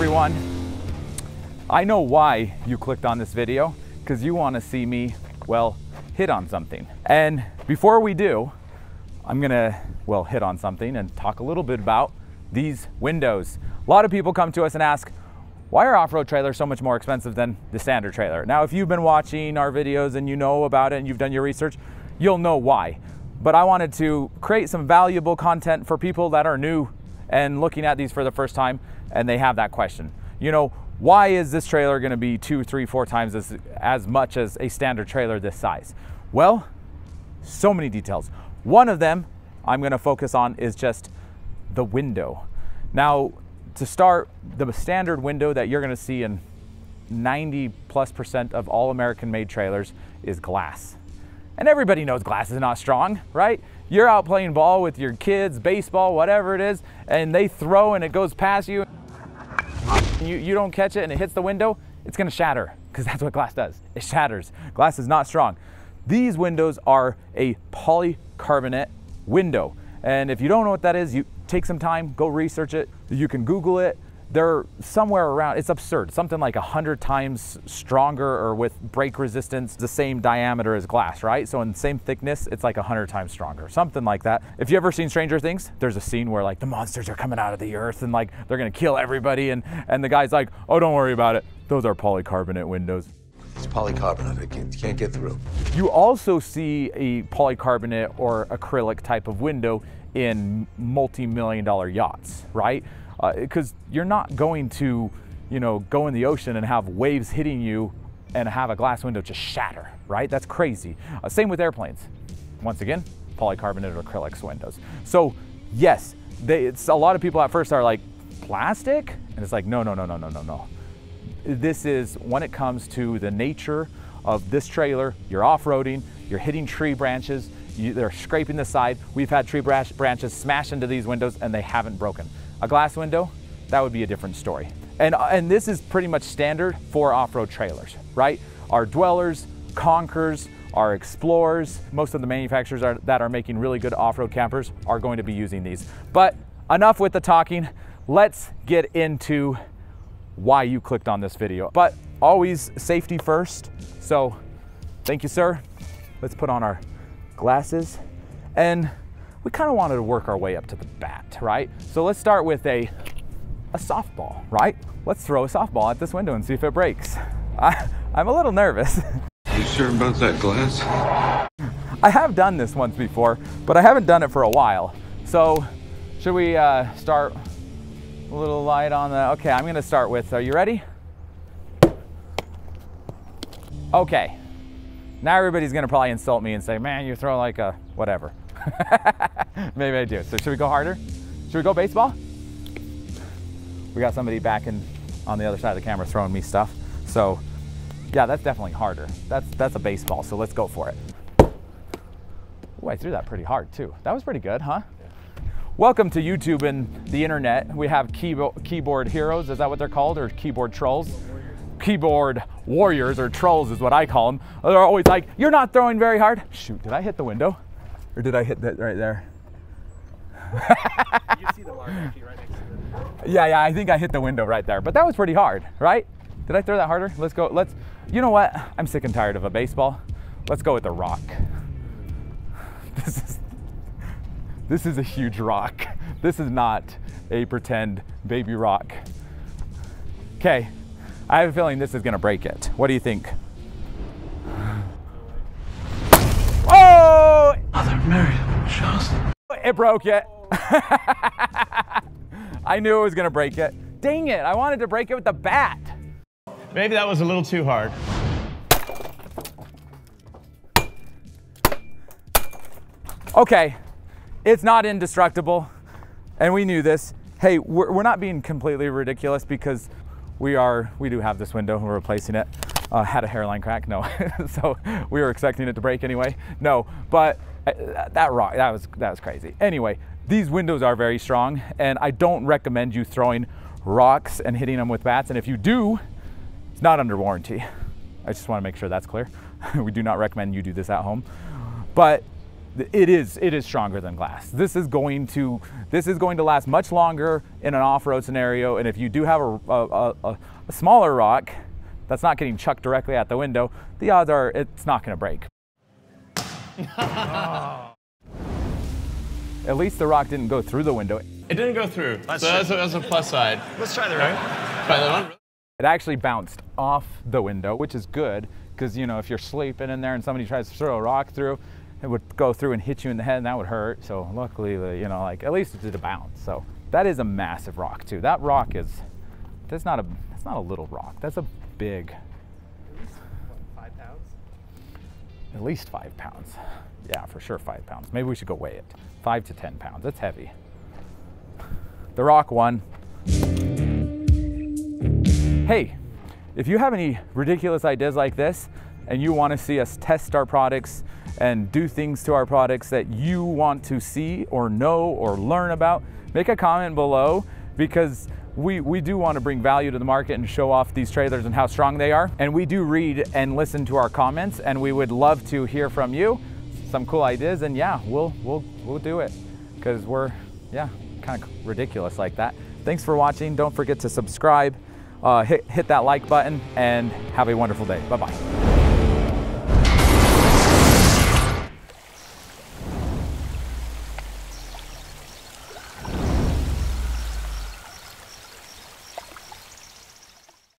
everyone. I know why you clicked on this video, because you want to see me, well, hit on something. And before we do, I'm gonna, well, hit on something and talk a little bit about these windows. A lot of people come to us and ask, why are off-road trailers so much more expensive than the standard trailer? Now, if you've been watching our videos and you know about it and you've done your research, you'll know why. But I wanted to create some valuable content for people that are new and looking at these for the first time, and they have that question. You know, why is this trailer gonna be 2, 3, 4 times as much as a standard trailer this size? Well, so many details. One of them I'm gonna focus on is just the window. Now, to start, the standard window that you're gonna see in 90+% of all American-made trailers is glass. And everybody knows glass is not strong, right? You're out playing ball with your kids, baseball, whatever it is, and they throw and it goes past you. You don't catch it and it hits the window, it's gonna shatter, because that's what glass does, it shatters. Glass is not strong. These windows are a polycarbonate window. And if you don't know what that is, you take some time, go research it. You can Google it. They're somewhere around, it's absurd, something like 100 times stronger or with break resistance, the same diameter as glass, right? So in the same thickness, it's like 100 times stronger, something like that. If you've ever seen Stranger Things, there's a scene where like the monsters are coming out of the earth and like they're gonna kill everybody and the guy's like, oh, don't worry about it. Those are polycarbonate windows. It's polycarbonate, it can't get through. You also see a polycarbonate or acrylic type of window in multi-million-dollar yachts, right? Because you're not going to, you know, go in the ocean and have waves hitting you and have a glass window just shatter, right? That's crazy. Same with airplanes. Once again, polycarbonate or acrylics windows. So yes, it's a lot of people at first are like, plastic? And it's like, no. This is, when it comes to the nature of this trailer, you're off-roading, you're hitting tree branches, they're scraping the side. We've had tree branches smash into these windows and they haven't broken. A glass window, that would be a different story. And this is pretty much standard for off-road trailers, right? Our Dwellers, Conquerors, our Explorers, most of the manufacturers that are making really good off-road campers are going to be using these. But enough with the talking, let's get into why you clicked on this video. But always safety first. So thank you, sir. Let's put on our glasses. And we kind of wanted to work our way up to the bat, right? So let's start with a softball, right? Let's throw a softball at this window and see if it breaks. I'm a little nervous. You sure about that glass? I have done this once before, but I haven't done it for a while. So should we start? A little light on the, okay, I'm gonna start with, are you ready? Okay, now everybody's gonna probably insult me and say, man, you throw like a, whatever. Maybe I do, so should we go harder? Should we go baseball? We got somebody back in on the other side of the camera throwing me stuff. So yeah, that's definitely harder. That's a baseball, so let's go for it. Ooh, I threw that pretty hard too. That was pretty good, huh? Welcome to YouTube and the internet. We have keyboard heroes, is that what they're called? Or keyboard trolls? Keyboard warriors or trolls is what I call them. They're always like, you're not throwing very hard. Shoot, did I hit the window? Or did I hit that right there? You see the mark actually right next to it. Yeah, I think I hit the window right there, but that was pretty hard, right? Did I throw that harder? Let's go, you know what? I'm sick and tired of a baseball. Let's go with the rock. This is a huge rock. This is not a pretend baby rock. Okay, I have a feeling this is gonna break it. What do you think? Oh! Mother Mary, it broke it. I knew it was gonna break it. Dang it, I wanted to break it with the bat. Maybe that was a little too hard. Okay. It's not indestructible, and we knew this. Hey, we're not being completely ridiculous because we do have this window and we're replacing it. Had a hairline crack, no. So we were expecting it to break anyway. No, but that rock, that was crazy. Anyway, these windows are very strong, and I don't recommend you throwing rocks and hitting them with bats. And if you do, it's not under warranty. I just want to make sure that's clear. We do not recommend you do this at home. But it is stronger than glass. This is going to last much longer in an off-road scenario. And if you do have a smaller rock that's not getting chucked directly at the window, the odds are it's not going to break. Oh. At least the rock didn't go through the window. It didn't go through. So that's a plus side. Let's try the rock. Right? Try that one. It actually bounced off the window, which is good, because you know if you're sleeping in there and somebody tries to throw a rock through, it would go through and hit you in the head, and that would hurt. So luckily, you know, like at least it did a bounce. So that is a massive rock too. That rock is, that's not a little rock. That's a big. At least what, 5 pounds? At least 5 pounds. Yeah, for sure 5 pounds. Maybe we should go weigh it. 5 to 10 pounds. That's heavy. The rock won. Hey, if you have any ridiculous ideas like this, and you want to see us test our products and do things to our products that you want to see or know or learn about, make a comment below, because we do want to bring value to the market and show off these trailers and how strong they are. And we do read and listen to our comments, and we would love to hear from you some cool ideas. And yeah, we'll do it, because we're, yeah, kind of ridiculous like that. Thanks for watching. Don't forget to subscribe, hit that like button, and have a wonderful day. Bye-bye.